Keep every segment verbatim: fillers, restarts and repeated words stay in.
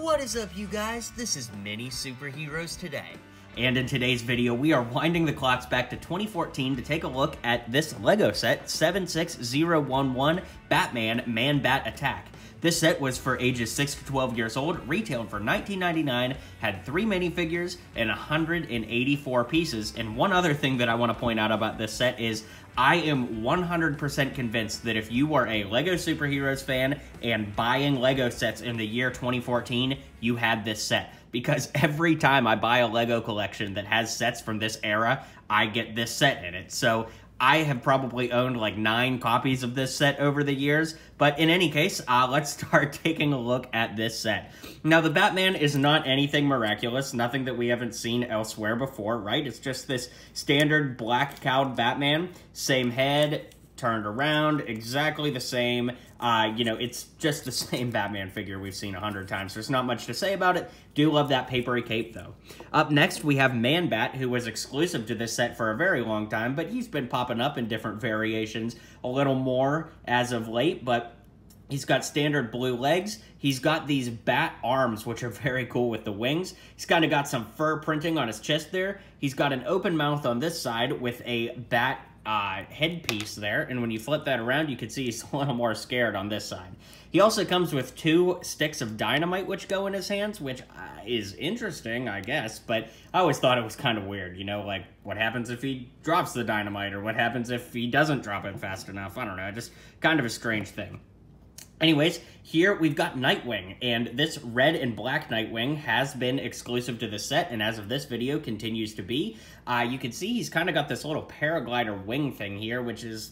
What is up, you guys? This is Mini Superheroes Today. And in today's video, we are winding the clocks back to twenty fourteen to take a look at this LEGO set, seven six zero one one Batman Man-Bat Attack. This set was for ages six to twelve years old, retailed for nineteen ninety-nine dollars, had three minifigures, and one hundred eighty-four pieces. And one other thing that I want to point out about this set is I am one hundred percent convinced that if you are a LEGO Superheroes fan and buying LEGO sets in the year twenty fourteen, you had this set. Because every time I buy a LEGO collection that has sets from this era, I get this set in it. So I have probably owned like nine copies of this set over the years, but in any case, uh, let's start taking a look at this set. Now, the Batman is not anything miraculous, nothing that we haven't seen elsewhere before, right? It's just this standard black-cowled Batman, same head, turned around, exactly the same. Uh, you know, it's just the same Batman figure we've seen a hundred times. There's not much to say about it. Do love that papery cape, though. Up next, we have Man-Bat, who was exclusive to this set for a very long time, but he's been popping up in different variations a little more as of late, but he's got standard blue legs. He's got these bat arms, which are very cool with the wings. He's kind of got some fur printing on his chest there. He's got an open mouth on this side with a bat Uh, headpiece there, and when you flip that around, you can see he's a little more scared on this side. He also comes with two sticks of dynamite which go in his hands, which uh, is interesting, I guess, but I always thought it was kind of weird, you know, like what happens if he drops the dynamite, or what happens if he doesn't drop it fast enough. I don't know, just kind of a strange thing. Anyways, here we've got Nightwing, and this red and black Nightwing has been exclusive to the set, and as of this video, continues to be. Uh, you can see he's kind of got this little paraglider wing thing here, which is,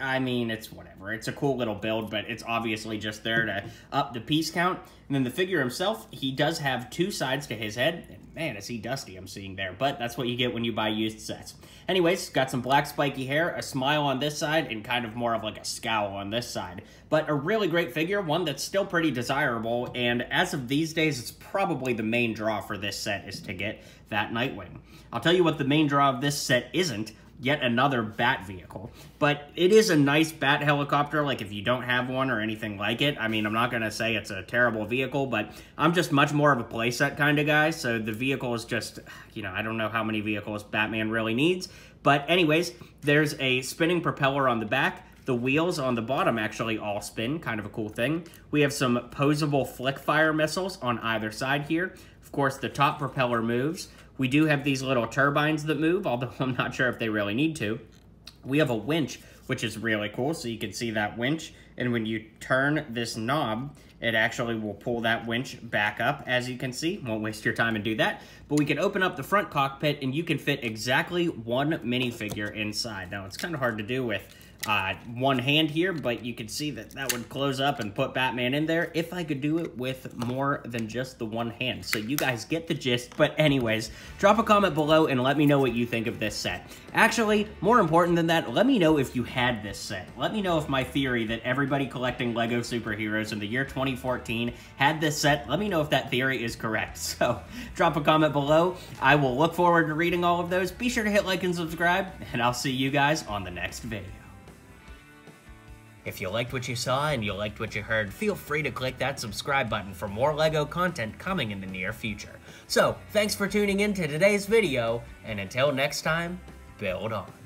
I mean, it's whatever. It's a cool little build, but it's obviously just there to up the piece count. And then the figure himself, he does have two sides to his head, and man, is he dusty I'm seeing there, but that's what you get when you buy used sets. Anyways, got some black spiky hair, a smile on this side, and kind of more of like a scowl on this side. But a really great figure, one that's still pretty desirable, and as of these days, it's probably the main draw for this set is to get that Nightwing. I'll tell you what the main draw of this set isn't, yet another bat vehicle. But it is a nice bat helicopter, like if you don't have one or anything like it. I mean, I'm not gonna say it's a terrible vehicle, but I'm just much more of a playset kind of guy, so the vehicle is just, you know, I don't know how many vehicles Batman really needs. But anyways, there's a spinning propeller on the back. The wheels on the bottom actually all spin, kind of a cool thing. We have some posable flick fire missiles on either side here. Of course, the top propeller moves. We do have these little turbines that move, although I'm not sure if they really need to. We have a winch, which is really cool, so you can see that winch. And when you turn this knob, it actually will pull that winch back up, as you can see. Won't waste your time and do that. But we can open up the front cockpit, and you can fit exactly one minifigure inside. Now, it's kind of hard to do with uh, one hand here, but you can see that that would close up and put Batman in there if I could do it with more than just the one hand. So you guys get the gist. But anyways, drop a comment below and let me know what you think of this set. Actually, more important than that, let me know if you had this set. Let me know if my theory that everybody collecting LEGO superheroes in the year twenty fourteen had this set. Let me know if that theory is correct. So drop a comment below. I will look forward to reading all of those. Be sure to hit like and subscribe, and I'll see you guys on the next video. If you liked what you saw and you liked what you heard, feel free to click that subscribe button for more LEGO content coming in the near future. So, thanks for tuning in to today's video, and until next time, build on.